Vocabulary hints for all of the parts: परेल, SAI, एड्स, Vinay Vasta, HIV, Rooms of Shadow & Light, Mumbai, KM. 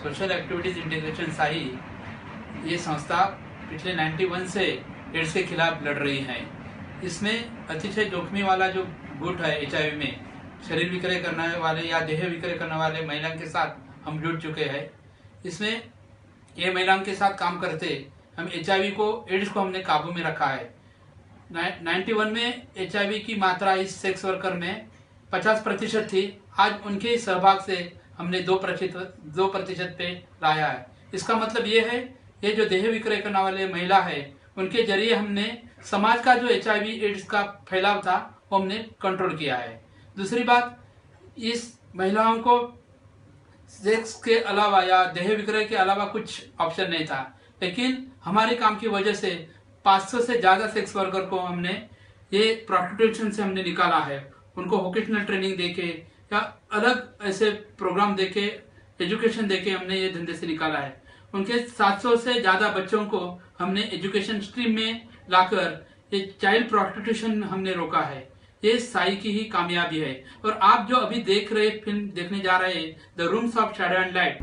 Social activities integration Sai, ये संस्था पिछले 91 से एड्स के खिलाफ लड़ रही है। इसमें अतिशय जोखिम वाला जो गुट है HIV में शरीर विक्रय करने वाले या देह विक्रय करने वाले महिलाओं के साथ हम जुड़ चुके हैं। इसमें ये महिलाओं के साथ काम करते हम HIV को एड्स को हमने काबू में रखा है। 91 में HIV की मात्रा इस सेक्स वर्कर में 50% थी, आज उनके सहभाग से हमने 2% पे लाया है। इसका मतलब ये है, ये जो देह विक्रय करने वाले महिला है उनके जरिए हमने समाज का जो HIV/AIDS का फैलाव था वो हमने कंट्रोल किया है। दूसरी बात, इस महिलाओं को सेक्स के अलावा या देह विक्रय के अलावा कुछ ऑप्शन नहीं था, लेकिन हमारे काम की वजह से 500 से ज़्यादा सेक्स वर्कर को हमने ये प्रॉस्टिट्यूशन से हमने निकाला है। उनको वोकेशनल ट्रेनिंग देके या अलग ऐसे प्रोग्राम देके एजुकेशन देके हमने ये धंधे से निकाला है। उनके 700 से ज़्यादा बच्चों को हमने एजुकेशन स्ट्रीम में लाकर ये चाइल्ड प्रॉस्टिट्यूशन हमने रोका है। ये साई की ही कामयाबी है। और आप जो अभी देख रहे फिल्म देखने जा रहे हैं the rooms of shadow and light,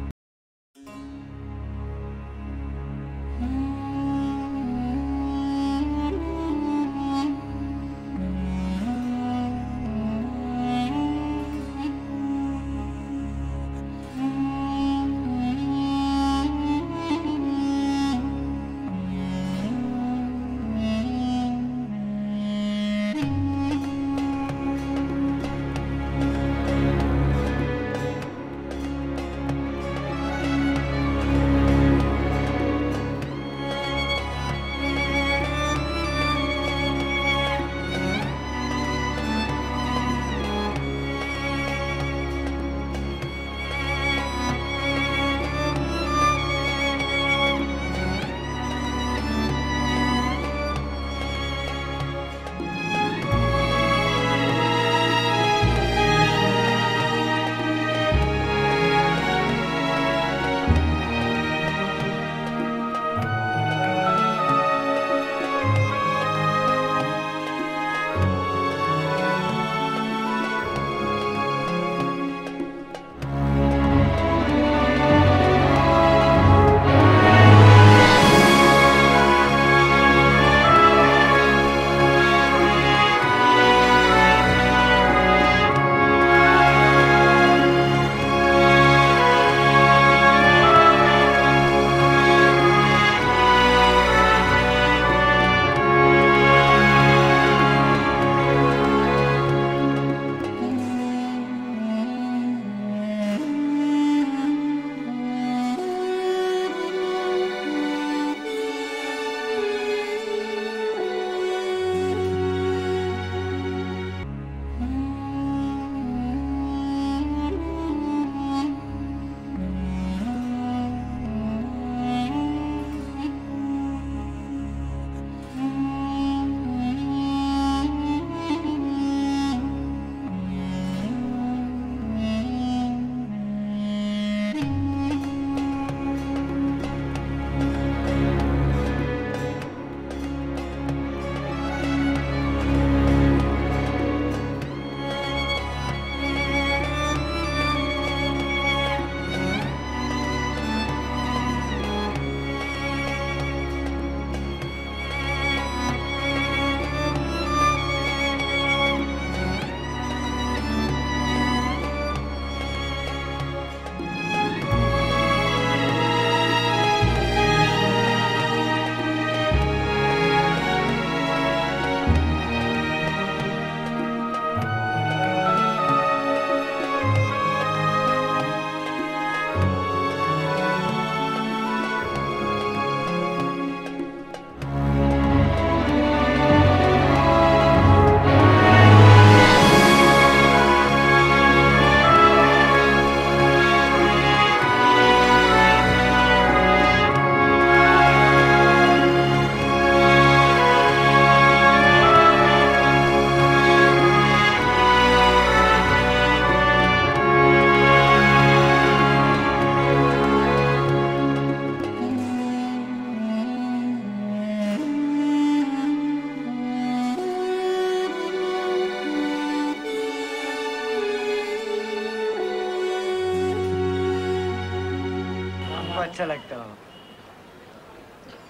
अच्छा लगता हो।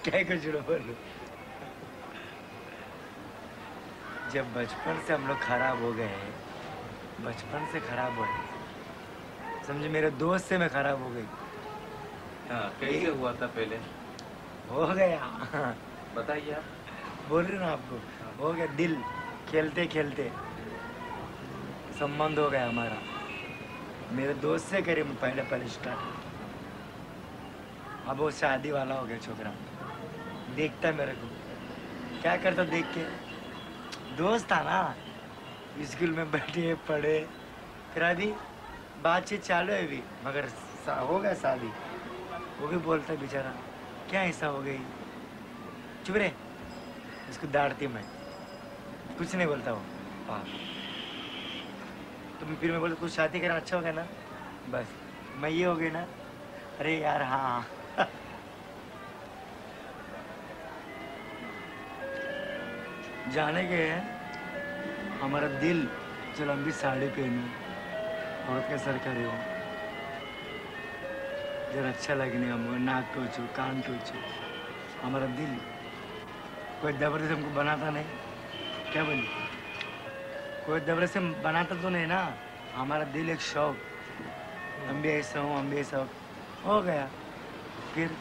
क्या कुछ बोलो, जब बचपन से हम लोग खराब हो गए, बचपन से खराब हो गए, समझे, मेरे दोस्त से मैं खराब हो गई। हाँ, कैसे हुआ था पहले? हो गया, बताइए आप। बोल रही हूँ आपको, हो गया दिल, खेलते खेलते संबंध हो गया हमारा, मेरे दोस्त से करीब पहले स्टार्ट। अब वो शादी वाला हो गया छोकरा, देखता है मेरे को, क्या करता देख के, दोस्त था ना, स्कूल में बैठे पढ़े, फिर अभी बातचीत चालू है भी, मगर हो गया शादी। वो भी बोलता है बेचारा, क्या ऐसा हो गई, चुप रहे, इसको डांटती मैं, कुछ नहीं बोलता वो। तो फिर मैं बोलता कुछ शादी करना अच्छा हो गया ना, बस मैं ये हो गई ना, अरे यार हाँ। जाने गए हमारा दिल जो लंबी साड़ी पहनी और अपने सर करे हो, जरा अच्छा लगने, हम नाक टोचो कान टोचो, हमारा दिल कोई जबरदस्ती हमको बनाता नहीं। क्या बोली, कोई जबरदस्ती बनाता तो नहीं ना, हमारा दिल एक शौक, हम भी ऐसा हो, हम भी ऐसा हो गया। फिर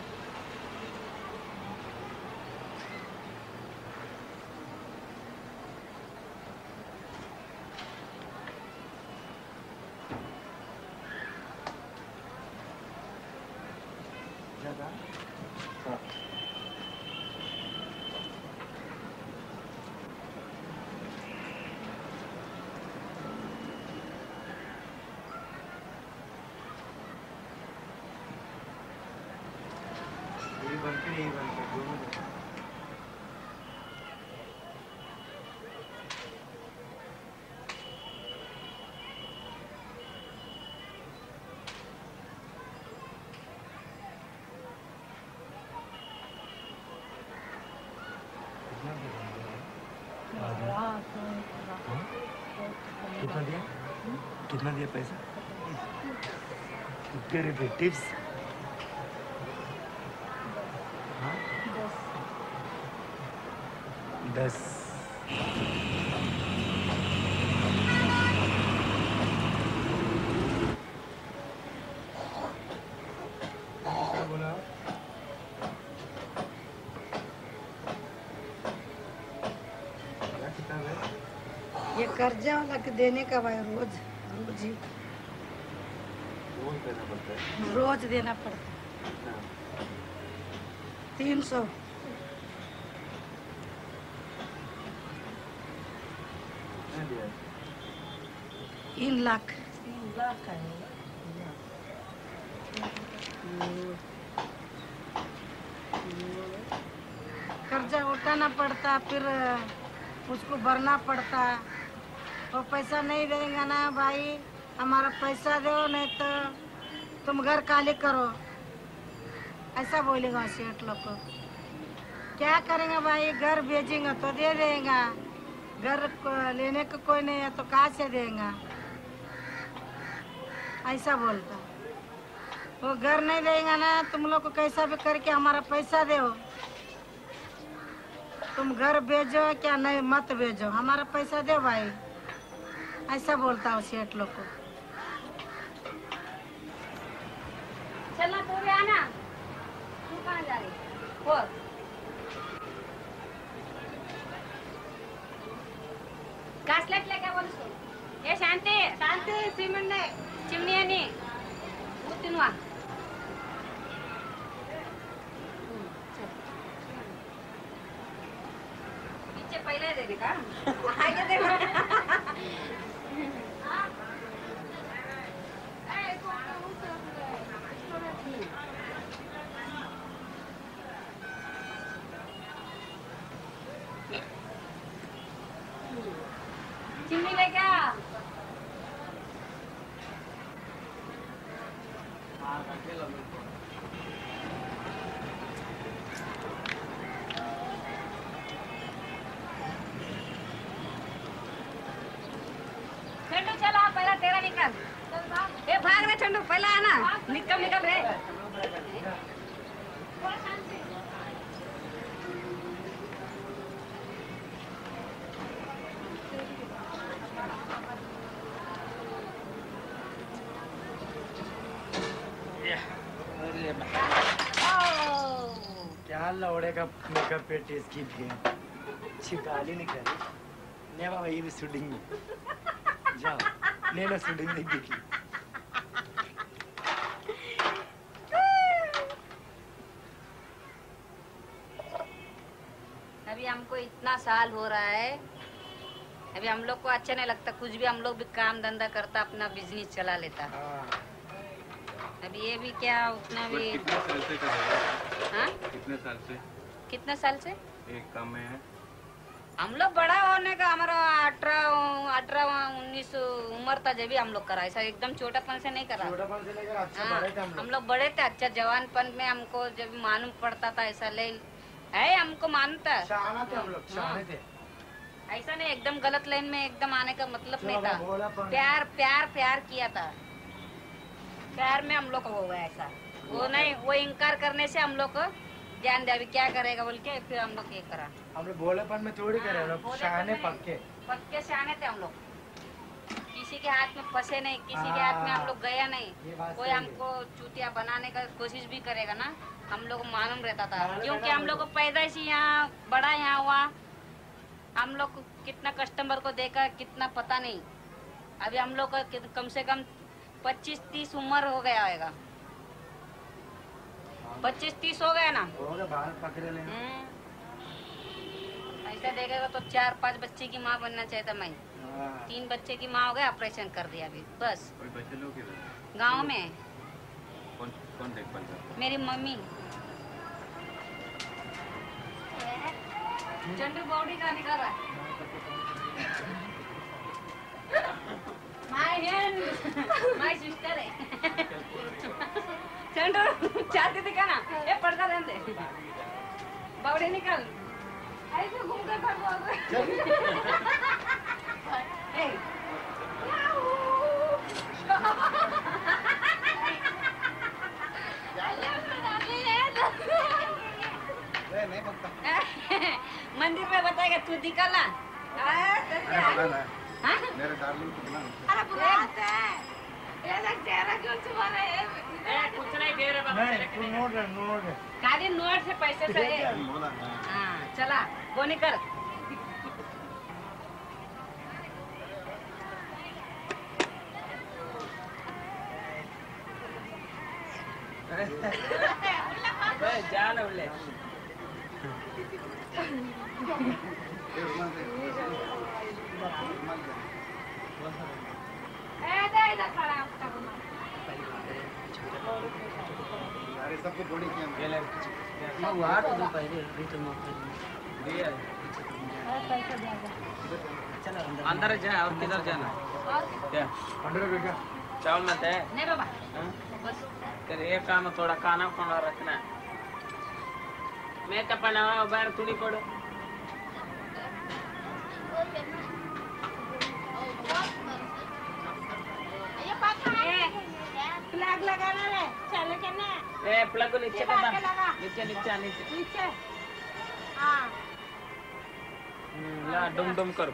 कितना दिया पैसा? रुपये टिप्स। हाँ? 10। ये कर्जा वाला के देने का भाई, रोज जी रोज देना पड़ता है, रोज देना पड़ता है। 300 3 लाख, 3 लाख है। कर्जा उठाना पड़ता, फिर उसको भरना पड़ता है, और पैसा नहीं देंगे ना भाई, हमारा पैसा दो नहीं तो तुम घर खाली करो, ऐसा बोलेगा सेठ लोग को। क्या करेंगे भाई, घर भेजेंगे तो दे देंगे, घर लेने को कोई नहीं है तो कहाँ से देंगे, ऐसा बोलता। वो घर नहीं देंगे ना, तुम लोग को कैसा भी करके हमारा पैसा दो, तुम घर भेजो क्या नहीं मत भेजो, हमारा पैसा दो भाई, ऐसा बोलता हूँ सेठ लोग को। चलना तो भी आना, तू कहाँ जा रही? बोल। कास्लेट लेके बोल उसको। ये शांति, शांति सीमेंट ने, चिमनी है नहीं, वो तीनों। पीछे पहले दे देगा, आगे देगा। निकल, पहला है ना, निकल निकल रे। पड़ेगा मेकअप पे टेस्ट की भी छिपाली नहीं करी नहीं बाबा ये भी शूटिंग में जाओ नहीं ना शूटिंग नहीं देखी अभी हमको इतना साल हो रहा है अभी हम लोग को अच्छा नहीं लगता कुछ भी हम लोग भी काम धंधा करता अपना बिजनेस चला लेता अभी ये भी क्या उतना भी कितने साल से कर रहे हो हाँ कितने साल से एक काम में है हम लोग बड़ा होने का हमारा 18-19 उम्र था जब भी हम लोग करा ऐसा एकदम छोटापन से नहीं करा अच्छा हम लोग बड़े थे अच्छा जवानपन में हमको जब मालूम पड़ता था ऐसा ले है हमको मानता थे ऐसा नहीं एकदम गलत लाइन में एकदम आने का मतलब नहीं था प्यार प्यार प्यार किया था प्यार में हम लोग को हो गया ऐसा वो नहीं वो इनकार करने से हम लोग को ज्ञान दिया क्या करेगा बोल के फिर हम लोग ये करा हम लोग भोलेपन में थोड़ी करे शाने पक्के शाने थे हम लोग किसी के हाथ में फंसे नहीं किसी के हाथ में हम लोग गया नहीं कोई हमको चूतिया बनाने का कोशिश भी करेगा ना हम लोग को मालूम रहता था क्योंकि हम लोग को पैदाइश यहाँ बड़ा यहाँ हुआ हम लोग कितना कस्टमर को देखा कितना पता नहीं अभी हम लोग को कम से कम 25-30 उम्र हो गया होगा 25-30 हो गया ना बाहर पकड़े ले ऐसा देखेगा तो 4-5 बच्चे की माँ बनना चाहिए था मैं 3 बच्चे की माँ हो गया ऑपरेशन कर दिया अभी बस बच्चे लोग गाँव में कौन कौन देखभाल करता मेरी मम्मी चंडू बॉडी का निकल रहा माय सिस्टर है चंडू चाहती थी क्या ना ये पड़ता रहते बॉडी निकल ऐसे घूम कर मंदिर में बताएगा तू निकलना मेरे डार्लिंग कुछ नहीं दे रहे खाली नोट से पैसे से चला वो निकल जान उल्ले अरे सबको बॉडी किया पहले अंदर जाए और किधर जाना क्या चावल मत है नहीं बाबा तेरे ये काम थोड़ा खाना खाना रखना मैं कपड़ा बाहर तुड़ी पड़ो प्लग लगाना है चालू करना है ए प्लग को नीचे दबा नीचे नीचे नीचे नीचे हां ला डम डम कर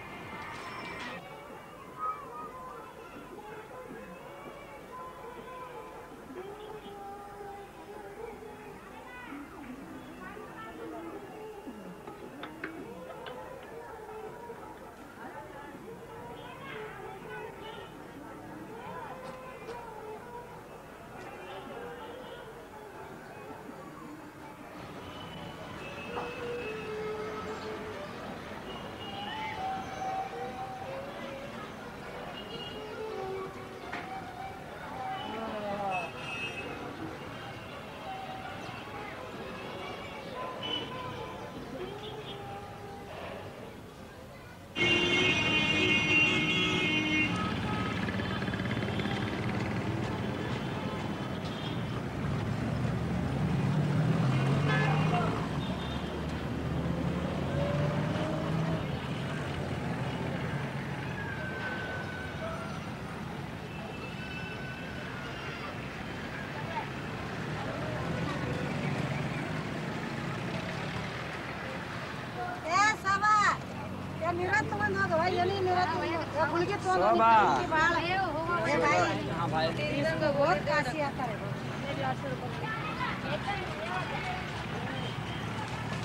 बहुत काशी आता है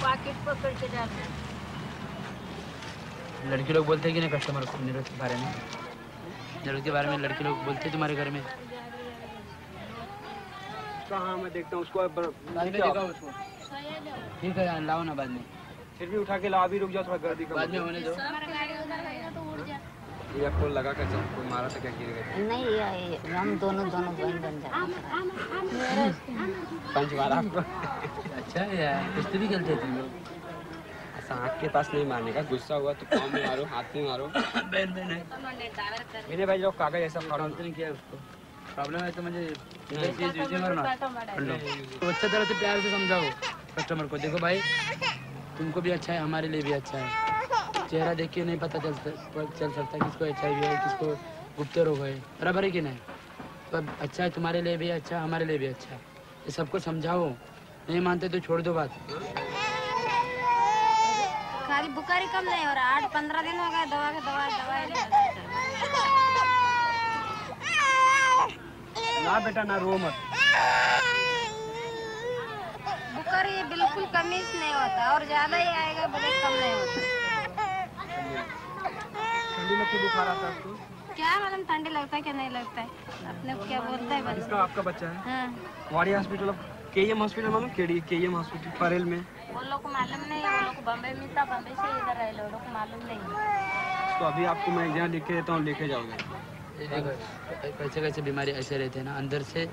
पॉकेट पकड़ के डालना। लड़के लोग बोलते हैं कि ना कस्टमर को नीरज के बारे में, नीरज के बारे में लड़के लोग बोलते हैं तुम्हारे घर में। हाँ मैं देखता हूँ उसको, ठीक है लाओ ना बाद में, फिर भी उठा के लाओ, अभी रुक जाओ थोड़ा गर्दी का बाद में होने दो। ये आपको लगा कैसे, कोई मारा था क्या, गिर गए? नहीं हम दोनों बन जाए पंच मारा आपको। अच्छा यार कुश्ती भी खेलते तुम लोग? सांप के पास नहीं मारने का, गुस्सा हुआ तो पाँव में मारो, हाथ में मारो। मेरे भाई लोग कागज ऐसा नहीं किया उसको, प्रॉब्लम है तो मुझे तो अच्छे तरह से प्यार से समझाओ कस्टमर को। देखो भाई तुमको भी अच्छा है, हमारे लिए भी अच्छा है, चेहरा देख के नहीं पता चल सकता किसको HIV है, किसको गुप्त रोग है, बराबर है कि नहीं? तो अच्छा है तुम्हारे लिए भी अच्छा, हमारे लिए भी अच्छा, ये सबको समझाओ। नहीं मानते तो छोड़ दो बात। खाली बुखारी कम नहीं हो रहा, 8-15 दिन हो गए दवा के दवा। ना बेटा ना रो मत, बुखार ये बिल्कुल कमीज नहीं होता और ज्यादा ही आएगा, बहुत कम नहीं होता। क्या मालूम ठंडी लगता है क्या नहीं लगता है, अपने क्या बोलता है। इसका आपका बच्चा है? हाँ। वाड़ी हॉस्पिटल, KM हॉस्पिटल मालूम? KM हॉस्पिटल परेल में। वो लोग को मालूम नहीं, वो लोग बम्बई में था, बम्बई से इधर आए, लोगों को मालूम नहीं। तो अभी आपको मैं यहाँ लिख के देता हूँ, लिखे जाओगे। कैसे कैसे बीमारी ऐसे रहते हैं ना, अंदर से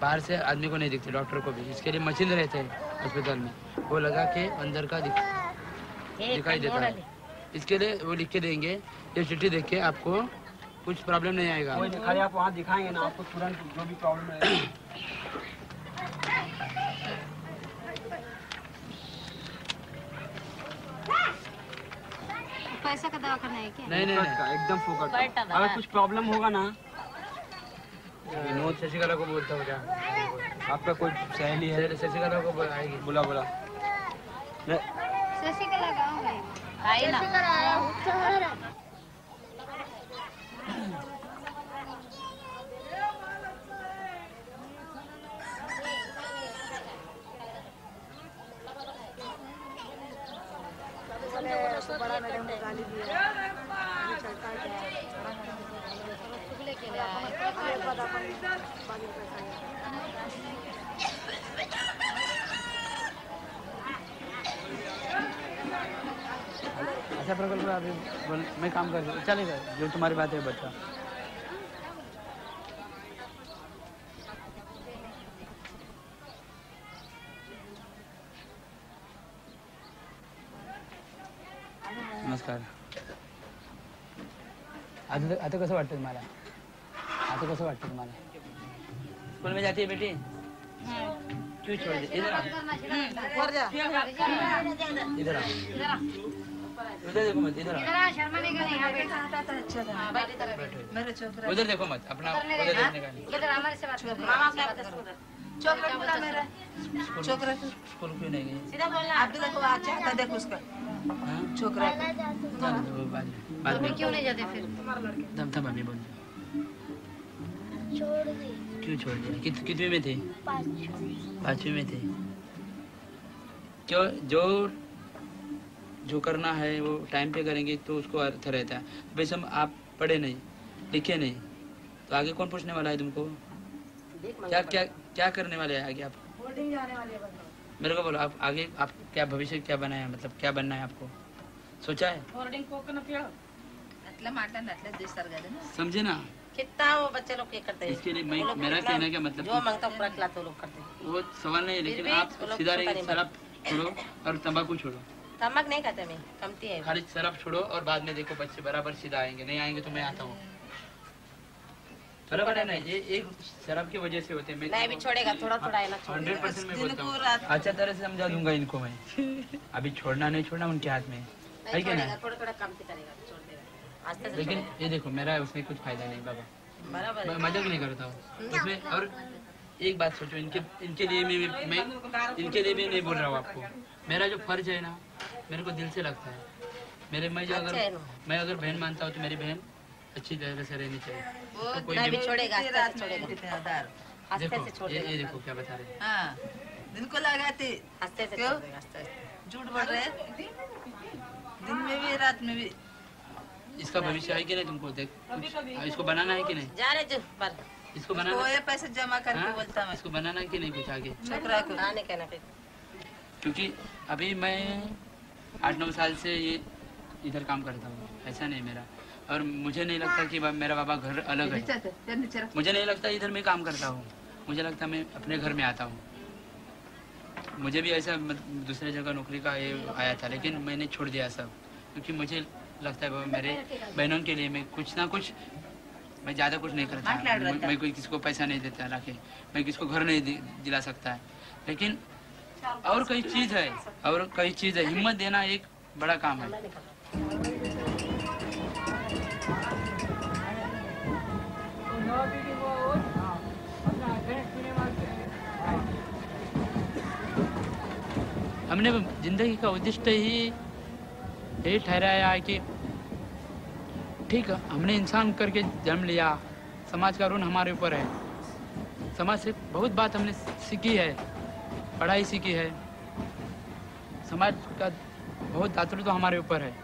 बाहर से आदमी को नहीं दिखते, डॉक्टर को भी। इसके लिए मशीन रहते हैं अस्पताल में, वो लगा के अंदर का दिखाई देता है। इसके लिए वो लिख के देंगे, ये चिट्ठी देख के आपको कुछ प्रॉब्लम नहीं आएगा। आप वहाँ दिखाएंगे ना, आपको तुरंत जो भी प्रॉब्लम है। पैसा का दवा करना है क्या? नहीं नहीं एकदम फोकट। अगर कुछ प्रॉब्लम होगा ना, विनोद शशिकला को बोलता हूँ क्या? आपका कोई सहेली है? शशिकला को आएगी, बुला बुला। शशिकला गाँव में आई ना, बड़ा मैडम ने गाली दी है, चलता है चुगले के लिए अच्छा प्रकल्प। अभी मैं काम कर रहा, चलेगा जो तुम्हारी बात है बच्चा। नमस्कार। आता कसं वाटतं तुम्हाला? आता कसं वाटतं तुम्हाला? स्कूल में जाती है बेटी? क्यों छोड़ दी? इधर इधर इधर उधर देखो मत, अपना उधर देखने का नहीं। इधर हमारे से बात करो, मामा से बात करो। चोकरा पूरा मेरा चोकरा स्कूल क्यों नहीं गई? सीधा बोलना। आप तो देखो अच्छा था, देखो उसका चोकरा बाद में क्यों नहीं जाते फिर? दम था भाभी बोल छोड़ दी। क्यों छोड़ दी? कितने में थे? 5वीं में थे। जो जो जो करना है वो टाइम पे करेंगे तो उसको अर्थ रहता है। वैसे आप पढ़े नहीं लिखे नहीं तो आगे कौन पूछने वाला है तुमको? क्या क्या क्या करने वाले हैं आगे आप? बोर्डिंग जाने वाले हैं। मेरे को बोलो आप आगे आप क्या भविष्य क्या बना है, मतलब क्या बनना है आपको सोचा है? बोर्डिंग कोकन पियो अतला माटा नतला देश सरगले ना, समझे ना कितना वो बच्चे लोग ये करते हैं। इसके लिए मैं मेरा कहना क्या मतलब, जो मांगता पूरा खिला तो लोग करते हैं, वो सवाल नहीं है। लेकिन आप सीधा रहेंगे, शराब छोड़ो और तंबाकू छोड़ो। तंबाकू नहीं खाता मैं, कमती है, खाली शराब छोड़ो और बाद में देखो बच्चे बराबर सीधा आएंगे, नहीं आएंगे तो मैं आता हूँ। बराबर है ना, ये एक शराब की वजह से होते हैं। मैं भी छोड़ेगा थोड़ा थोड़ा है ना, 100% मैं बोलता हूँ, अच्छा तरह से समझा दूंगा इनको मैं। अभी छोड़ना नहीं छोड़ना उनके हाथ में है क्या ना, थोड़ा थोड़ा कम से करेगा, छोड़ देगा आज तक। लेकिन ये देखो मेरा उसमें कुछ फायदा नहीं बाबा, मैं मजाक नहीं करता हूँ उसमें। और एक बात सोचो, इनके लिए मैं इनके लिए भी नहीं बोल रहा हूँ आपको, मेरा जो फर्ज है ना मेरे को दिल से लगता है। मेरे मैं अगर बहन मानता हूँ तो मेरी बहन अच्छी तरह से रहनी चाहिए। वो तो कोई भी छोड़ेगा, छोड़ेगा। देखो ये देखो क्या बता रहे हैं। हाँ दिल को लगाते, आस्ते से क्यों? झूठ बोल रहे हैं, दिन में भी रात में भी। इसका भविष्य है कि नहीं, तुमको देख इसको बनाना है कि नहीं, जा रहे जो पर इसको बनाना है, पैसे जमा करके बोलता हूँ इसको बनाना है कि नहीं कुछ आगे छोकरा को आने कहना पे। क्योंकि अभी मैं 8-9 साल से ये इधर काम करता हूँ, ऐसा नहीं मेरा, और मुझे नहीं लगता कि मेरा बाबा घर अलग है, मुझे नहीं लगता इधर मैं काम करता हूँ, मुझे लगता है मैं अपने घर में आता हूँ। मुझे भी ऐसा दूसरे जगह नौकरी का ये आया था, लेकिन मैंने छोड़ दिया सब, क्योंकि मुझे लगता है बाबा मेरे बहनों के लिए मैं कुछ ना कुछ, मैं ज़्यादा कुछ नहीं करता, मैं कोई किसी को पैसा नहीं देता रखे, मैं किसी को घर नहीं दिला सकता है, लेकिन और कई चीज़ है, और कई चीज़ है, हिम्मत देना एक बड़ा काम है। हमने जिंदगी का उद्देश्य ही यही ठहराया है कि ठीक है, हमने इंसान करके जन्म लिया, समाज का ऋण हमारे ऊपर है, समाज से बहुत बात हमने सीखी है, पढ़ाई सीखी है, समाज का बहुत दायित्व तो हमारे ऊपर है।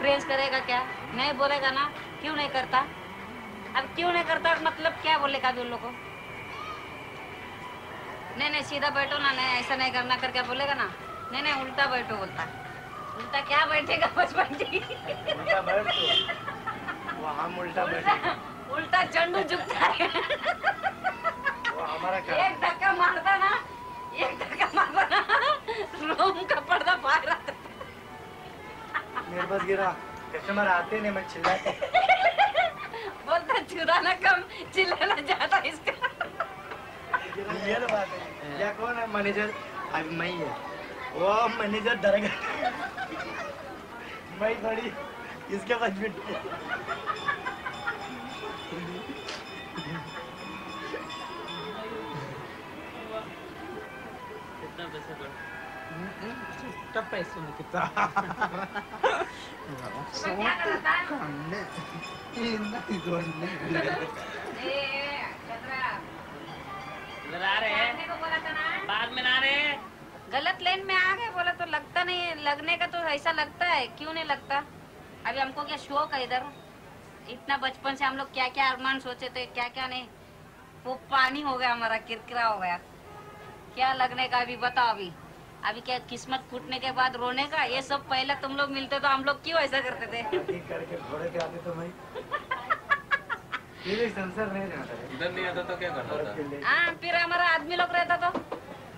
प्रेस करेगा क्या, नहीं बोलेगा ना, क्यों नहीं करता, अब क्यों नहीं करता मतलब क्या बोलेगा उन लोगों को, नहीं नहीं सीधा बैठो ना, नहीं ऐसा नहीं करना करके बोलेगा ना, नहीं नहीं उल्टा बैठो बोलता, उल्टा क्या बैठेगा, बचपन उल्टा झंडू झुकता है, एक धक्का मारता ना, एक धक्का मारता ना, रूम का पर्दा बाहर आता, मेरे पास गिरा, कस्टमर आते नहीं मैं चिल्लाता बोलता चिल्लाना कम चिल्लाना ज्यादा इसका ये बात है। या कौन है मैनेजर, अभी मैं ही है वो मैनेजर, डर गया मैं बड़ी इसके पास भी कितना पैसा कर कितना पैसा में कितना बाद में ना रहे, गलत लाइन में आ गए बोला तो लगता नहीं, लगने का तो ऐसा लगता है, क्यों नहीं लगता, अभी हमको क्या शौक है इधर, इतना बचपन से हम लोग क्या क्या अरमान सोचे थे, क्या क्या नहीं, वो पानी हो गया हमारा, किरकिरा हो गया, क्या लगने का अभी बताओ, अभी अभी क्या किस्मत फूटने के बाद रोने का, ये सब पहले तुम लोग मिलते तो हम लोग क्यों ऐसा करते थे, ठीक करके घोड़े पे आते तो भाई ये भी संसार नहीं रहता, इधर नहीं आता तो क्या करता था, हां फिर हमारा आदमी लोग रहता तो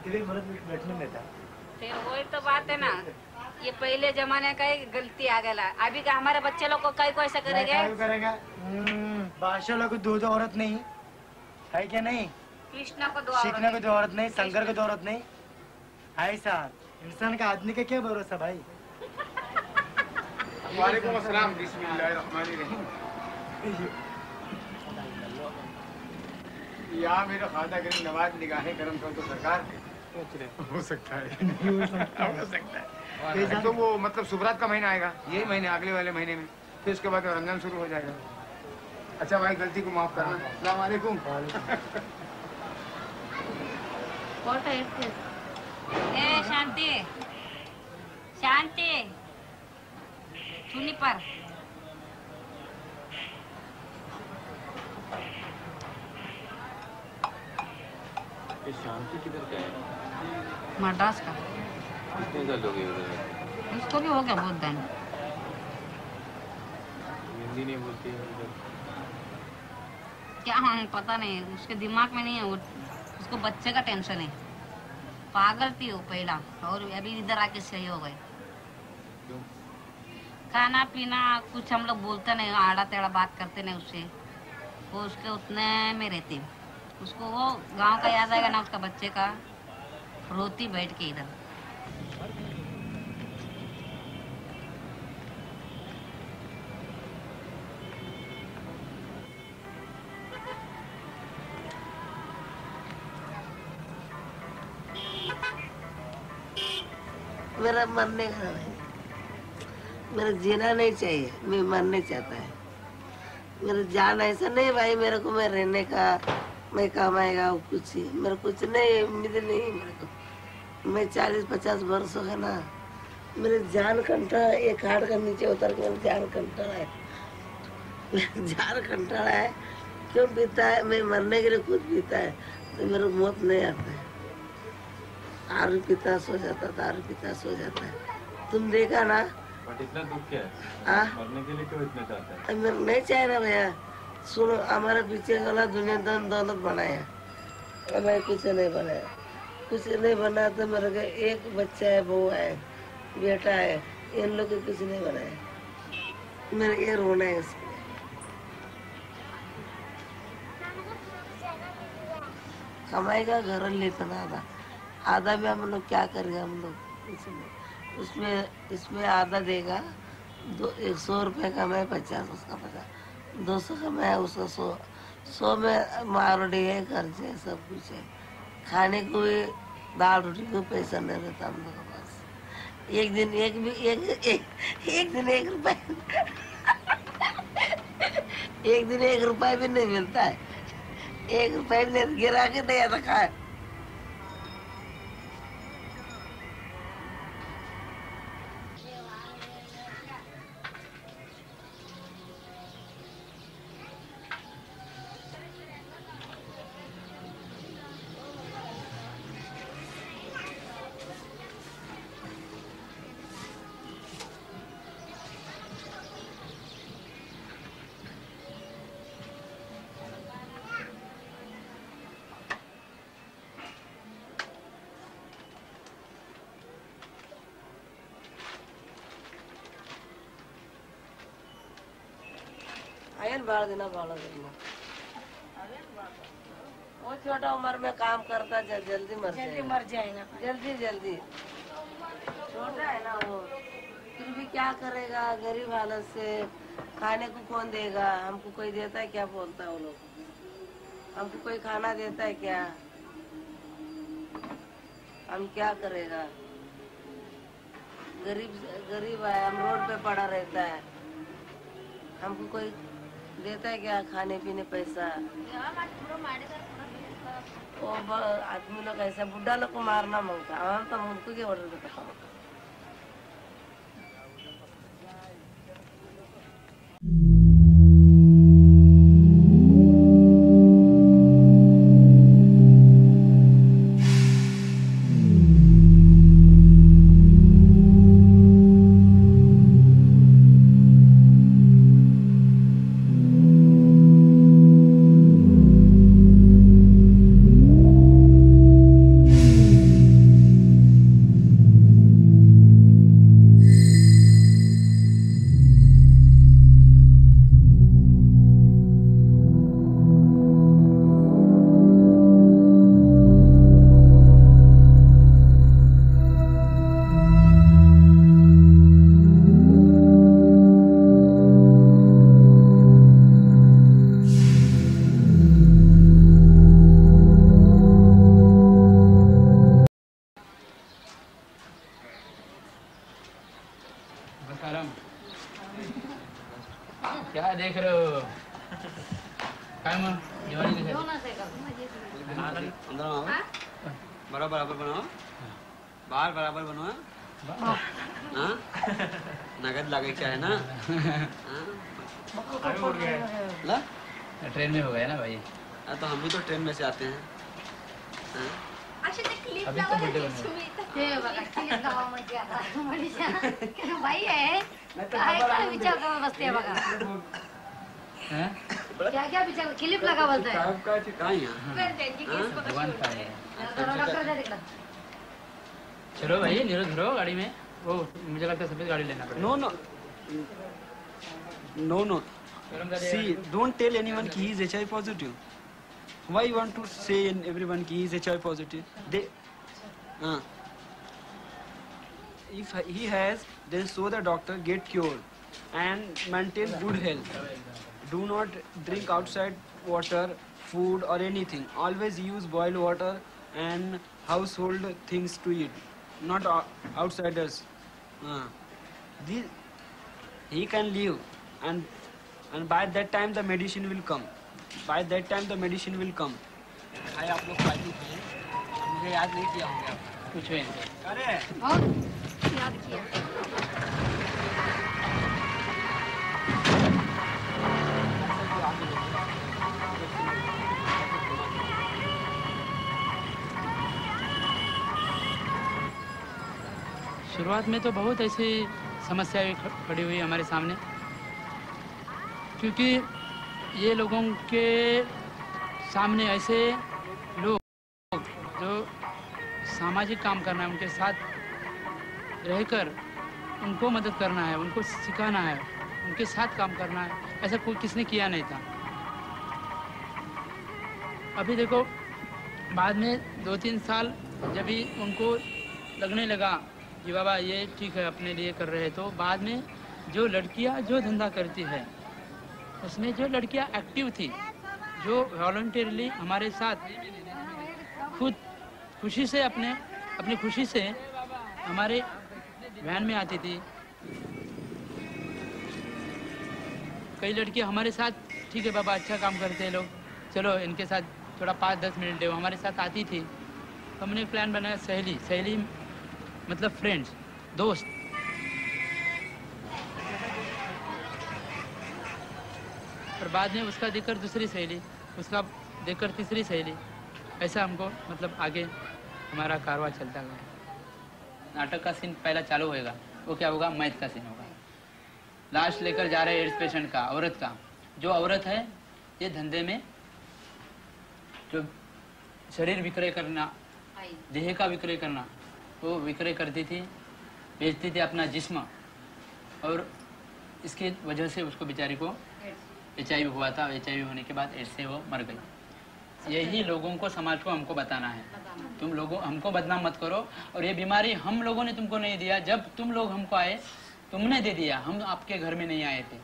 फिर मरद बैठने में था, फिर वही तो बात है ना, ये पहले जमाने का ही गलती आ गया, अभी का हमारे बच्चे लोग को कई को ऐसा करेंगे, क्या करेगा, बादशाह लोग को दूध औरत नहीं है क्या, नहीं कृष्णा को दो औरत, कृष्णा को दो औरत नहीं, शंकर को दो औरत नहीं, ऐसा इंसान का आदमी का क्या भरोसा भाई। वालेकुम अस्सलाम, बिस्मिल्लाहिर्रहमानिर्रहीम, या मेरे खादा करीम नवाज निगाहें करम करो तो सरकार हो सकता है, हो सकता है तो वो मतलब सुबरात का महीना आएगा, यही महीने अगले वाले महीने में, फिर उसके बाद रमजान शुरू हो जाएगा। अच्छा भाई गलती को माफ करना, अस्सलाम वालेकुम। शांति शांति सुनी पर शांति किधर गए? मद्रास का। कितने साल हो गए उधर? उसको भी हो गया बहुत दिन। हिंदी नहीं बोलती है उधर। क्या हम पता नहीं, उसके दिमाग में नहीं है वो, उसको बच्चे का टेंशन है। पागल थी वो पहला और अभी इधर आके सही हो गए। खाना पीना कुछ हम लोग बोलते नहीं, आड़ा तेड़ा बात करते नहीं उससे, वो उसके उतने में रहते हैं। उसको वो गांव का याद आएगा ना, उसका बच्चे का, रोती बैठ के इधर। मेरा मरने का है, मेरा जीना नहीं चाहिए, मैं मरने चाहता है। मेरा जान ऐसा नहीं भाई, मेरे को मैं रहने का, मैं कमाएगा कुछ ही, मेरा कुछ नहीं, उम्मीद नहीं मेरे को। मैं 40-50 वर्षों का ना, मेरे जान कंटा, एक हाड़ का नीचे उतर के मेरा जान कंटाला है, मेरा जान कंटाला है। क्यों पीता है? मैं मरने के लिए कुछ पीता है तो मेरे मौत नहीं आता है। आरू पीता सो जाता था, आरू पीता सो जाता है, तुम देखा ना। बट इतना दुख क्या है? मरने के लिए क्यों इतना चाहता है? मेरे नहीं चाहे ना भैया, सुनो, हमारे पीछे वाला दुनिया धन दौलत बनाया, हमें कुछ नहीं बनाया, कुछ नहीं बना। तो मेरे को एक बच्चा है, बहू है, बेटा है, इन लोग को कुछ नहीं बनाया। मेरे ये रोना है इसमें। कमाएगा घर लेता ना आधा, आधा में हम लोग क्या करेंगे? हम लोग इसमें आधा देगा, 100 रुपये का मैं 50, उसका 50, 200 का मैं, उसका 100 में मारोडी है, खर्चे है, सब कुछ है। खाने को भी, दाल रोटी को पैसा नहीं रहता हम लोग के पास। एक दिन एक रुपया भी नहीं मिलता है, 1 रुपया भी नहीं, गिरा के नहीं आता खाए। बाल देना। वो छोटा उम्र में काम करता, जल्दी मर जाएगा। छोटा है ना वो, फिर भी क्या करेगा? गरीब हालत से, खाने को कौन देगा? हमको कोई देता है क्या? बोलता है वो लोग, हमको कोई खाना देता है क्या? हम क्या करेगा? गरीब है, हम रोड पे पड़ा रहता है, हमको कोई देता है क्या खाने पीने पैसा? वो आदमी लोग ऐसा बुढ़ा लोग को मारना मांगता, हम तो उनको क्या ऑर्डर देता है? हाँ नगद लगे क्या है ना ला ट्रेन में हो गया ना भाई तो हम भी तो ट्रेन में से आते हैं अभी तो बर्थडे क्या क्या बिचा क्लिप लगा बोलता है आपका कहाँ चलो भाई नीरज धरो गाड़ी में वो मुझे लगता है सफेद गाड़ी लेना पड़ेगा no no no no see don't tell anyone कि he is HI positive why you want to say everyone कि he is HI positive they हां if he has then so the doctor get cure and maintain good health do not drink outside water food और anything always use boiled water and household things to eat not outsiders this he can leave and by that time the medicine will come by that time the medicine will come bhai aap log party pe mujhe yaad nahi kiya hoga kuch bhi are bahut yaad kiya शुरुआत में तो बहुत ऐसी समस्याएं खड़ी हुई हमारे सामने क्योंकि ये लोगों के सामने ऐसे लोग जो सामाजिक काम करना है उनके साथ रहकर उनको मदद करना है उनको सिखाना है उनके साथ काम करना है ऐसा कोई किसने किया नहीं था। अभी देखो बाद में 2-3 साल जब भी उनको लगने लगा जी बाबा ये ठीक है अपने लिए कर रहे हैं तो बाद में जो लड़कियां जो धंधा करती है उसमें जो लड़कियां एक्टिव थी जो वॉलंटियरली हमारे साथ खुद खुशी से अपनी खुशी से हमारे वैन में आती थी कई लड़कियां हमारे साथ ठीक है बाबा अच्छा काम करते हैं लोग चलो इनके साथ थोड़ा 5-10 मिनट वो हमारे साथ आती थी तो हमने प्लान बनाया सहेली सहेली मतलब फ्रेंड्स दोस्त और बाद में उसका देखकर दूसरी सहेली उसका देखकर तीसरी सहेली ऐसा हमको मतलब आगे हमारा कारवां चलता गया। नाटक का सीन पहला चालू होएगा वो क्या होगा मैथ का सीन होगा लास्ट लेकर जा रहे एड्स पेशेंट का औरत का जो औरत है ये धंधे में जो शरीर विक्रय करना देह का विक्रय करना वो विक्रय करती थी बेचती थी अपना जिस्म और इसके वजह से उसको बेचारी को HIV हुआ था HIV होने के बाद एड्स से वो मर गई। यही लोगों को समाज को हमको बताना है तुम लोगों हमको बदनाम मत करो और ये बीमारी हम लोगों ने तुमको नहीं दिया जब तुम लोग हमको आए तुमने दे दिया हम आपके घर में नहीं आए थे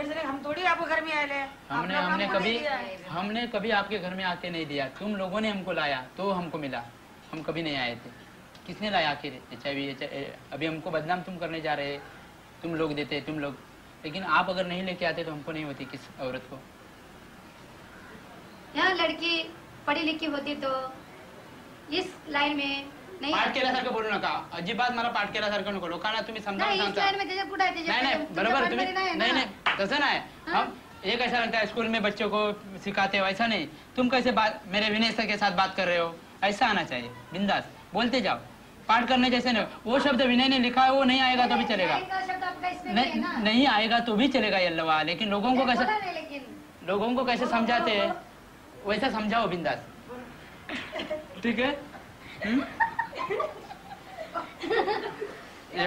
ये हम थोड़ी आपके घर में आए ले हमने कभी आपके घर में आके नहीं दिया तुम लोगों ने हमको लाया तो हमको मिला हम कभी नहीं आए थे किसने लाया आखिर HIV अभी हमको बदनाम तुम करने जा रहे तुम लोग देते तुम लोग लेकिन आप अगर नहीं लेके आते तो हमको नहीं होती किस औरत को यहाँ लड़की पढ़ी लिखी होती तो इस लाइन में नहीं पाठ केला सारखं बोलू नका अजिबात मला पाठ केला सारखं नको लोकांना तुम्ही समजावून सांगता बरोबर तुम्ही नाही नाही तसं नाही हम एक ऐसा लगता है स्कूल में बच्चों को सिखाते हो ऐसा नहीं तुम कैसे मेरे विनय सर के साथ बात कर रहे हो ऐसा आना चाहिए बिंदास बोलते जाओ पाठ करने जैसे नहीं वो शब्द विनय ने लिखा है वो नहीं आएगा तो भी चलेगा नहीं आएगा तो भी चलेगा ये लवा लेकिन लोगों को कैसे समझाते हैं वैसा समझाओ बिंदास ठीक है ये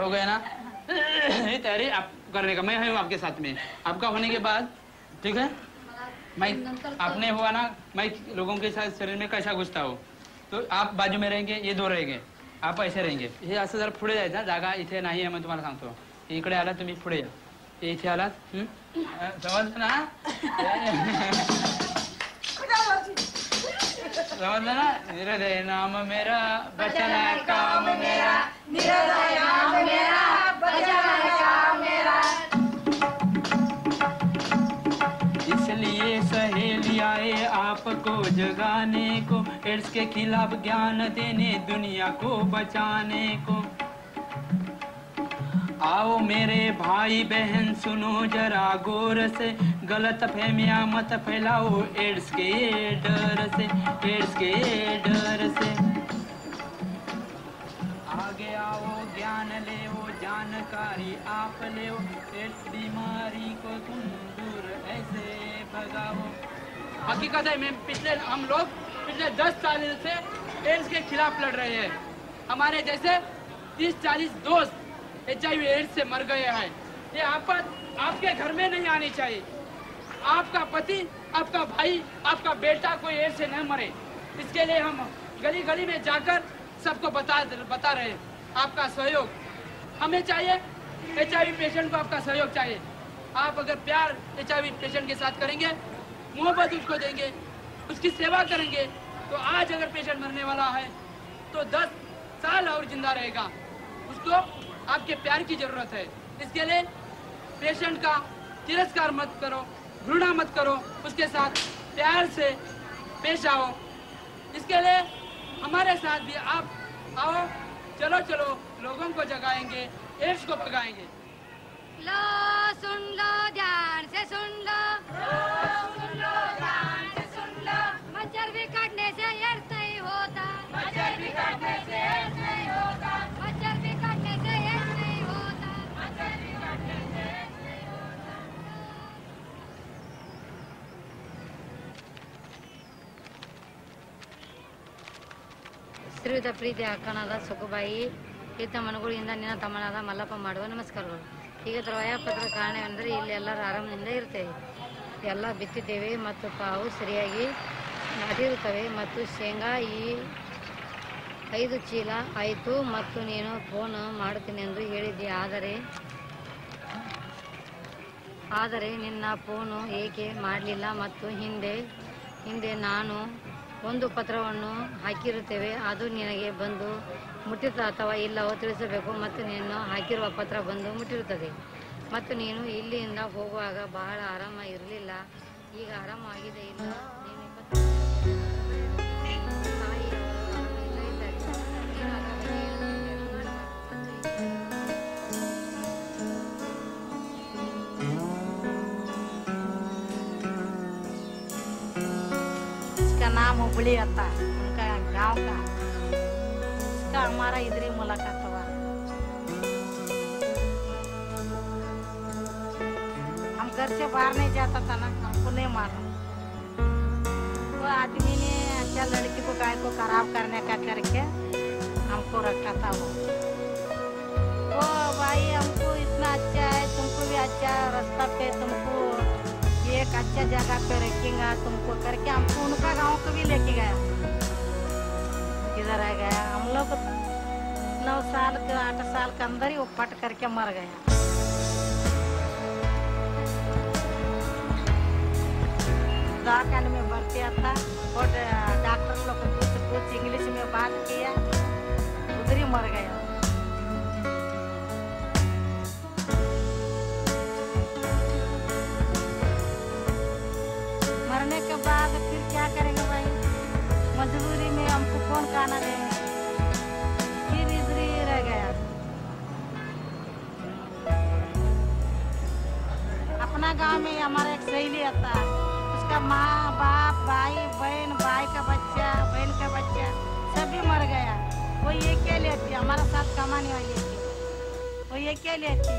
हो गया ना ये तैयारी आप करने का मैं हूँ आपके साथ में आपका होने के बाद ठीक है मैं आपने हुआ ना मैं लोगों के साथ शरीर में कैसा घुसता हो तो आप बाजू में रहेंगे ये दो रहेंगे आप ऐसे रहेंगे हे असं जरा पुढे जायचं जागा इथे नाही आहे मी तुम्हाला सांगतो इकडे आला तुम्ही पुढे या इथे आला समजलं ना निरदय नाम मेरा बचना काम मेरा निरदय नाम मेरा बचना काम मेरा इसलिए सहेलियां आप पाप को जगाने को, एड्स के खिलाफ ज्ञान देने, दुनिया को बचाने को। आओ मेरे भाई बहन सुनो जरा गौर से, गलत फहमियाँ मत फैलाओ एड्स के डर से, एड्स के डर से। आगे आओ ज्ञान ले ओ जानकारी आप ले ओ, एड्स बीमारी को तुम दूर ऐसे भगाओ। हकीकत है मैम, हम लोग पिछले 10 साल से एड्स के खिलाफ लड़ रहे हैं। हमारे जैसे 30-40 दोस्त HIV एड्स से मर गए हैं। ये आफत आपके घर में नहीं आनी चाहिए। आपका पति, आपका भाई, आपका बेटा कोई एड्स से न मरे, इसके लिए हम गली गली में जाकर सबको बता रहे हैं। आपका सहयोग हमें चाहिए, HIV पेशेंट को आपका सहयोग चाहिए। आप अगर प्यार HIV पेशेंट के साथ करेंगे, मोहब्बत उसको देंगे, उसकी सेवा करेंगे, तो आज अगर पेशेंट मरने वाला है तो 10 साल और जिंदा रहेगा। उसको आपके प्यार की जरूरत है। इसके लिए पेशेंट का तिरस्कार मत करो, घृणा मत करो, उसके साथ प्यार से पेश आओ। इसके लिए हमारे साथ भी आप आओ। चलो चलो, लोगों को जगाएंगे, एड्स को भगाएंगे। लो सुन लो, ध्यान से सुन लो, लो सुन लो, ध्यान से सुन लो। मच्छर भी काटने से एड्स नहीं होता, मच्छर भी काटने से एड्स नहीं होता। ಶ್ರೀಯುತ ಪ್ರೀತಿ ಅಕ್ಕನಾದ ಸುಖಬಾಯಿ ಈತ ಮನೆಗಳಿಂದ ನಿನ್ನ ತಮ್ಮನಾದ ಮಲ್ಲಪ್ಪ ಮಾಡುವ ನಮಸ್ಕಾರಗಳು. ಈಗ ವಯಪತ್ರ ಕಾರಣವೆಂದರೆ ಇಲ್ಲಿ ಎಲ್ಲರೂ ಆರಾಮದಿಂದ ಇರ್ತೇವೆ, ಎಲ್ಲ ಬಿತ್ತಿದ್ದೇವೆ ಮತ್ತು ತಾವು ಸರಿಯಾಗಿ ನಾಟಿರುತ್ತವೆ ಮತ್ತು ಶೇಂಗಾ ಈ 5 ಚೀಲ ಆಯಿತು ಮತ್ತು ನೀನು ಫೋನ್ ಮಾಡ್ತೀನಿ ಎಂದು ಹೇಳಿದ್ದೆ. ಆದರೆ ನಿನ್ನ ಫೋನು ಏಕೆ ಮಾಡಲಿಲ್ಲ ಮತ್ತು ಹಿಂದೆ ನಾನು ಒಂದು ಪತ್ರವನ್ನು ಹಾಕಿರುತ್ತೇವೆ, ಅದು ನಿನಗೆ ಬಂದು ಮುಟ್ಟಿತ ಅಥವಾ ಇಲ್ಲವೋ ತಿಳಿಸಬೇಕು ಮತ್ತು ನೀನು ಹಾಕಿರುವ ಪತ್ರ ಬಂದು ಮುಟ್ಟಿರುತ್ತದೆ. ಮತ್ತು ನೀನು ಇಲ್ಲಿಂದ ಹೋಗುವಾಗ ಬಹಳ ಆರಾಮ ಇರಲಿಲ್ಲ, ಈಗ ಆರಾಮಾಗಿದೆ ಇಲ್ಲ. नाम उबली आता उनका गांव का, उसका हमारा इधर ही मुलाकात हुआ। हम घर से बाहर नहीं जाता था ना, हमको नहीं मालूम वो आदमी ने अच्छा लड़की को गाय को खराब करने का करके हमको रखा था। वो भाई हमको इतना अच्छा है, तुमको भी अच्छा रास्ता पे तुमको एक अच्छा जगह पे रखेगा तुमको करके हमको उनका गांव को भी लेके गया। किधर आ गया हम लोग 9 साल के 8 साल के अंदर ही वो फट करके मर गया। दवाखाने में भर्ती आता और डॉक्टर लोग कुछ इंग्लिश में बात किया, उधर ही मर गया। मजबूरी में हमको कौन खाना देंगे, फिर इधर ही रह गया। अपना गांव में हमारा एक सहेली आता है, उसका माँ बाप भाई बहन, भाई का बच्चा, बहन का बच्चा सभी मर गया। वो अकेली थी, हमारा साथ कमाने वाली थी, वो अकेली थी।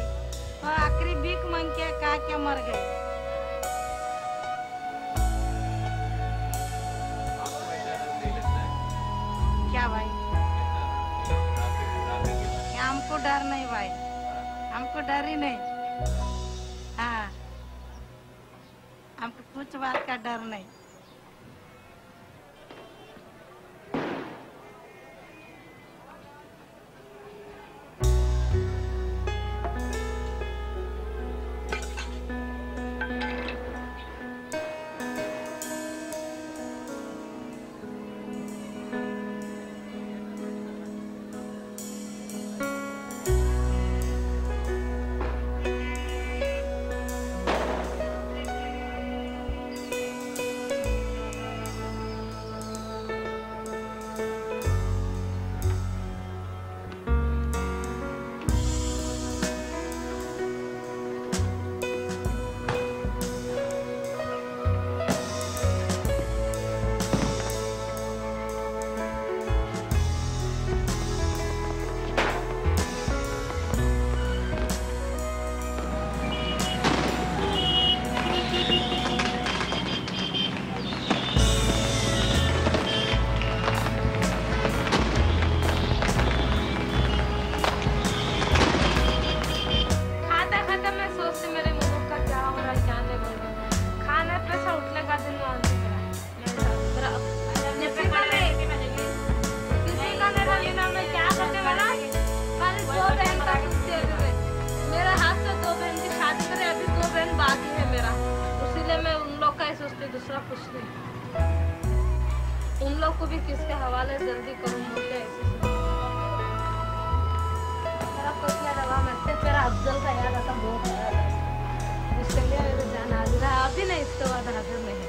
वो आखिरी भीख मांग के खा के मर गई। डर नहीं भाई, हमको डर ही नहीं। हाँ, हमको कुछ बात का डर नहीं। से दूसरा कुछ नहीं। उन लोग को भी किसके हवाले जल्दी करो, मुझे तेरा अफजल का याद आता बहुत जान हाजिर है। आप भी नहीं इसके बाद हाजिर नहीं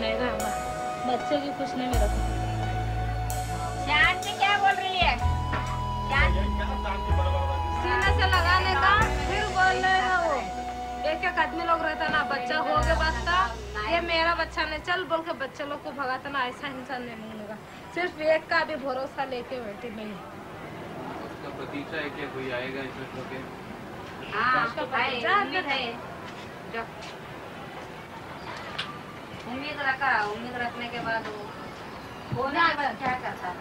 नहीं बच्चे की कुछ नहीं मेरा। शांति क्या बोल रही है? सीने से लगाने का फिर बोल रहे हैं वो। एक आदमी लोग रहता ना, बच्चा हो गया बच्चा ये मेरा बच्चा नहीं चल बोल के बच्चे लोग को भगाता ना, ऐसा इंसान नहीं मिलेगा। सिर्फ एक का भी भरोसा लेके बैठी मैं। उसका प्रतीक्षा है कि कोई आएगा इस लोग के। हाँ उसका प्रतीक्षा है। उम्मीद रखा, उम्मीद रखने के बाद वो ना क्या करता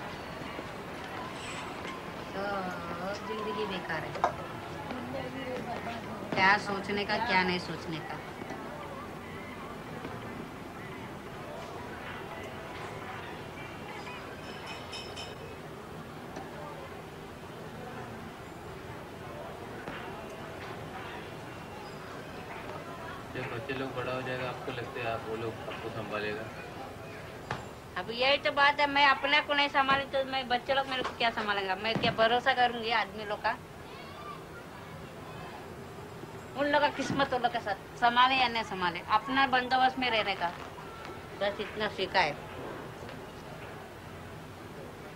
तो जिंदगी बेकार है। क्या सोचने का क्या नहीं सोचने का। बच्चे लोग बड़ा हो जाएगा आपको लगता है आप वो लोग आपको संभालेगा? अब यही तो बात है, मैं अपने को नहीं संभाले तो मैं बच्चे लोग मेरे को क्या संभालेगा? मैं क्या भरोसा करूंगी आदमी लोग का? उन लोग का किस्मत उन लोग के साथ, संभाले या नहीं संभाले अपना बंदोबस्त में रहने का बस इतना सीखा है।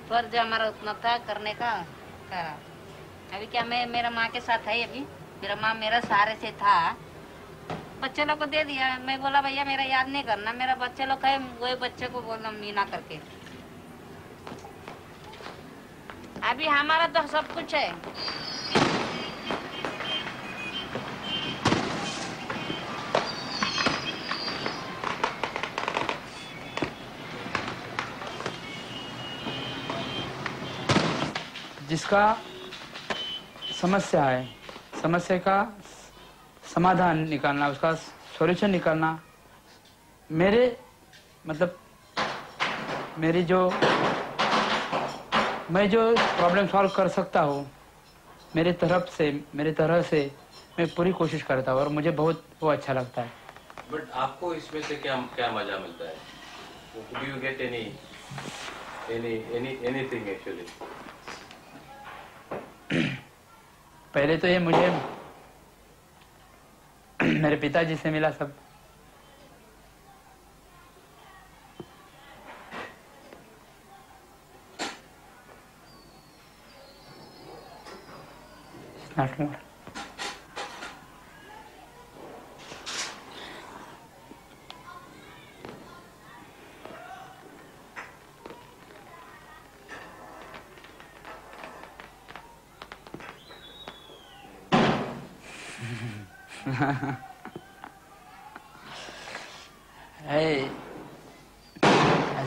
फर्ज हमारा उतना था करने का करा। अभी क्या मैं मेरा माँ के साथ है, अभी मेरा माँ मेरा सहारे से था, बच्चे लोग को दे दिया। मैं बोला भैया मेरा याद नहीं करना, मेरा बच्चे लोग है वही बच्चे को बोलना मीना करके। अभी हमारा तो सब कुछ है। जिसका समस्या है, समस्या का समाधान निकालना, उसका सॉल्यूशन निकालना मेरे मतलब मेरी जो मैं जो प्रॉब्लम सॉल्व कर सकता हूँ मेरे तरफ से मैं पूरी कोशिश करता हूँ और मुझे बहुत वो अच्छा लगता है। बट आपको इसमें से क्या क्या मजा मिलता है? Do you get anything actually? पहले तो ये मुझे मेरे पिताजी से मिला सब।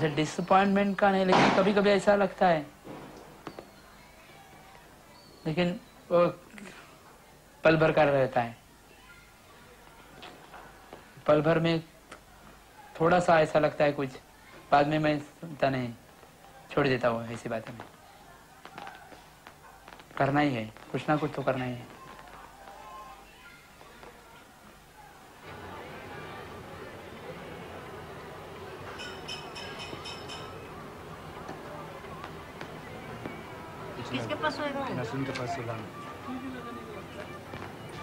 ऐसे डिसअपॉइंटमेंट का नहीं, लेकिन कभी कभी ऐसा लगता है, लेकिन वो पल भर का रहता है। पल भर में थोड़ा सा ऐसा लगता है कुछ, बाद में मैं सुनता नहीं, छोड़ देता हूँ। ऐसी बातें में करना ही है, कुछ ना कुछ तो करना ही है। किसके पास सोएगा? नसीम के पास सोना।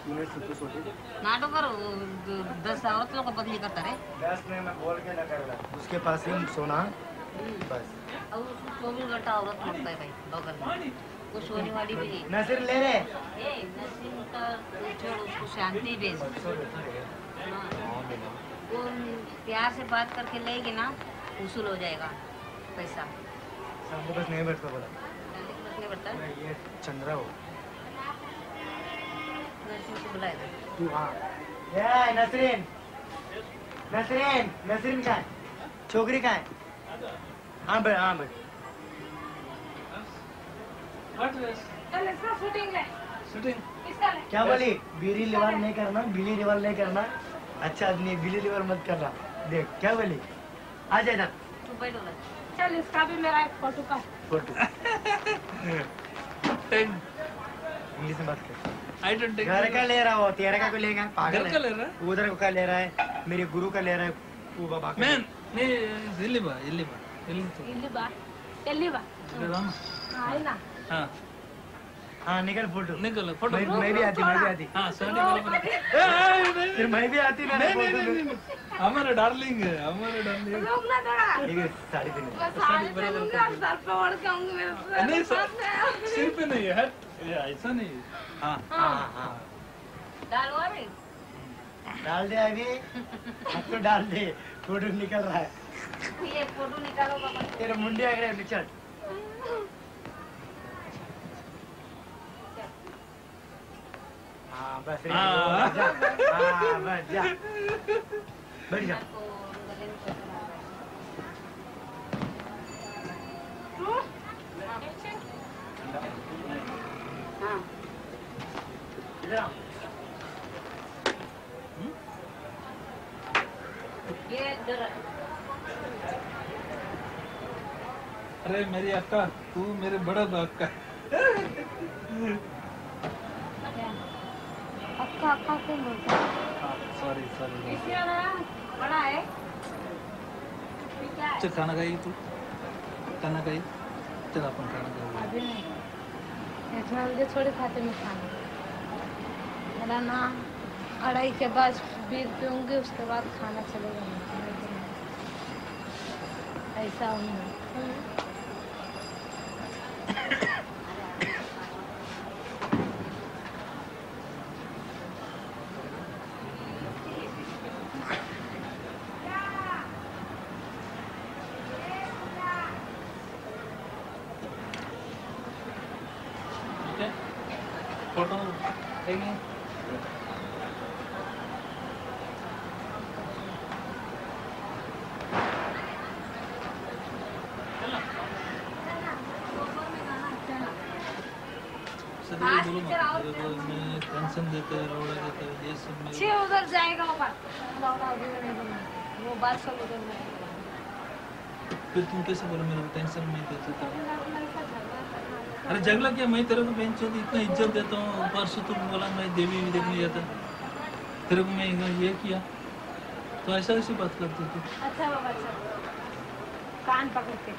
मिनट से तो सोते नाटक करो, 10 औरत लोग बदली करता रहे। 10 में मैं बोल के ना करला, उसके पास ही सोना बस। और 24 घंटा औरत लगता है भाई बगल में, वो सोने वाली भी नहीं। नसीर ले रे ए नसीम का छोड़, उसको शांति दे। वो प्यार से बात करके लेगी ना, वसूल हो जाएगा पैसा। सब बस नहीं बैठता बोला ये चंद्रा हो तू। हाँ ये नसरीन नसरीन नसरीन कहाँ है? छोकरी कहाँ है? हाँ भाई हाँ भाई क्या बोली? बीड़ी रिवाल नहीं करना, बिली रिवाल नहीं करना, अच्छा आदमी बिली रिवाल मत करना। देख क्या बोली, आ जाए चल इसका भी मेरा एक फोटो का फोटो। इंग्लिश में बात कर। घर का ले रहा हो, तेरा का कोई लेगा? पागल है। घर का ले रहा है, उधर का ले रहा है, मेरे गुरु का ले रहा है। मैम नहीं इल्लिबा इल्लिबा इल्लिबा इल्लिबा इल्लिबा हाय ना। हां हां निकल फोटो निकल फोटो। मैं भी आती, मैं भी आती। हां सोने वाला फिर मैं भी आती ना। नहीं हमारा डार्लिंग है, हमारा डार्लिंग। रुक ना थोड़ा, ठीक है। साड़ी पहन, साड़ी पहनूंगा, सर पे ओढ़ के आऊंगी। मेरे नहीं सिर पे नहीं है, ऐसा नहीं। हां हां हां डालो अभी, डाल दे अभी, सबको डाल दे। फोटो निकल रहा है, ये फोटो निकालो बाबा। तेरे मुंडे आ गए निकल। हाँ बस, हाँ बस जा, बैठ जा। हाँ इधर ये। अरे मेरी अक्का, तू मेरे बड़ा बाप का। अक्का अक्का कौन बोलता है? सॉरी सॉरी, बड़ा है। चल खाना खाइए, तू खाना खाइए। चल अपन खाना खाइए। अभी नहीं, थोड़ा मुझे छोड़े खाते में खाना। मेरा ना 2:30 के बाद बीर पीऊँगी, उसके बाद खाना चलेगा। ऐसा हूँ फोटो। छे उधर जाएगा वो बात सब उधर। फिर तुम कैसे बोलो मेरा टेंशन में देते था? अरे झगड़ा क्या? मैं तेरे को बेंच इतना इज्जत देता हूँ, ऊपर से तुम बोला मैं देवी भी देखने जाता, तेरे को मैं ये किया, तो ऐसा ऐसी बात करते थे। अच्छा बाबा, कान पकड़ते।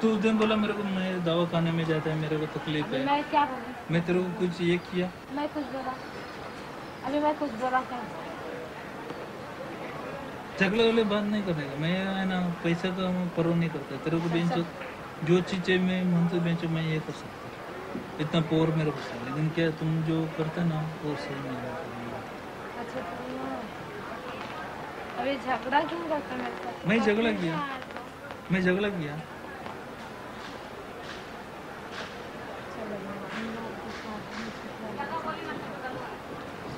तू उस दिन बोला मेरे को मैं दवाखाने में जाता है, मेरे को तकलीफ है। मैं क्या बोलूं? मैं तेरे को कुछ ये किया? मैं कुछ बोला? अभी मैं कुछ बोला क्या? झगड़े वाले बात नहीं करेगा। मैं है ना पैसा का परवाह नहीं करता। तेरे को बेंचो जो चीजें मैं मुझसे बेंचो, मैं ये कर सकता, इतना पोर मेरे को। लेकिन क्या तुम जो करते ना वो सही नहीं करता। अभी झगड़ा क्यों करता? मैं झगड़ा किया, मैं झगड़ा किया।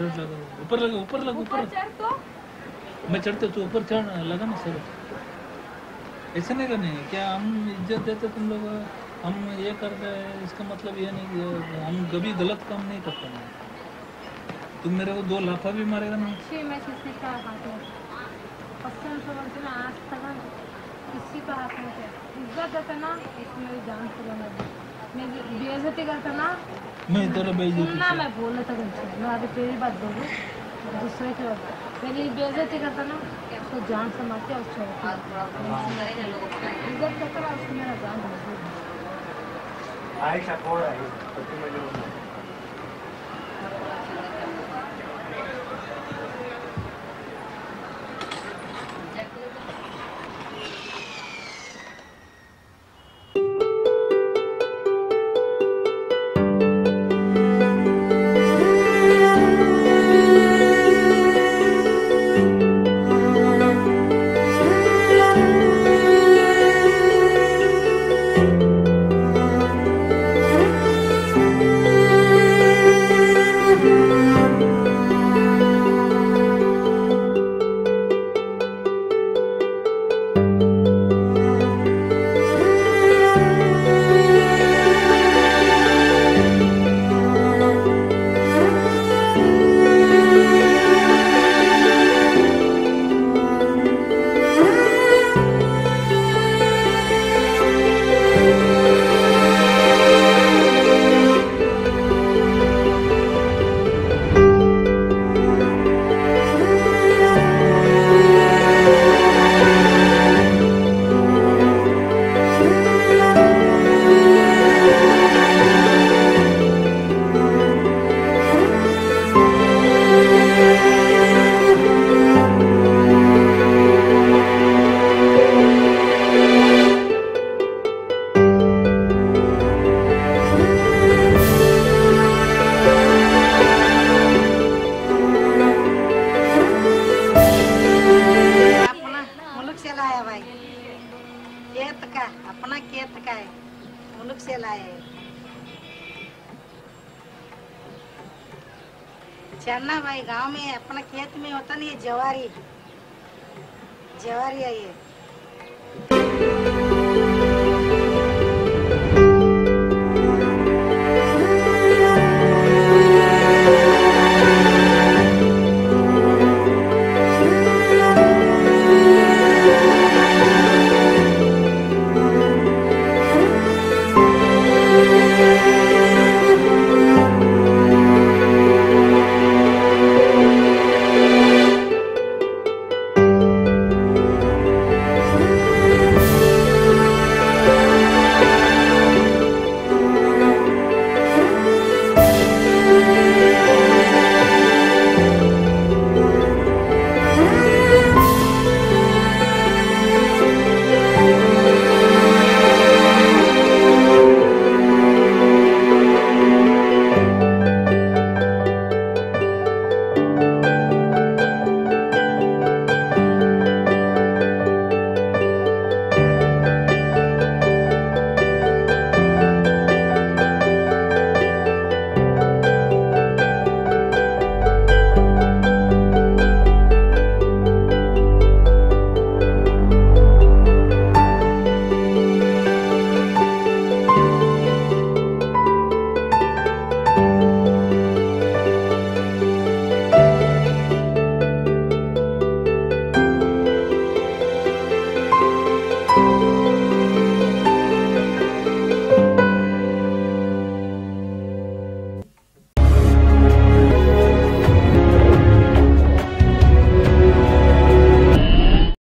ऊपर लगा, ऊपर लगा, ऊपर चढ़। तो मैं चढ़ता, तू ऊपर चढ़। लगा ना सर, ऐसा नहीं करना है। क्या हम इज्जत देते तुम लोग, हम ये करते हैं, इसका मतलब ये नहीं कि हम कभी गलत काम नहीं करते हैं। तुम मेरे को 2 लाफा भी मारेगा ना। मैं किसी का हाथ में, किसी का हाथ में इज्जत देता ना, इसमें जान छोड़ना, बेइज्जती करता ना। मैं तेरा बेइज्जती ना, मैं बोलने तक नहीं। मैं अभी तेरी बात बोलूँ, दूसरे की बात। मेरी बेइज्जती करता ना, उसको जान समझ के उसको इज्जत करता ना, उसको मेरा जान आई सपोर्ट आई। pakai, मुलुक से लाए। चन्ना भाई गांव में अपना खेत में होता नहीं है, जवारी जवारी है ये।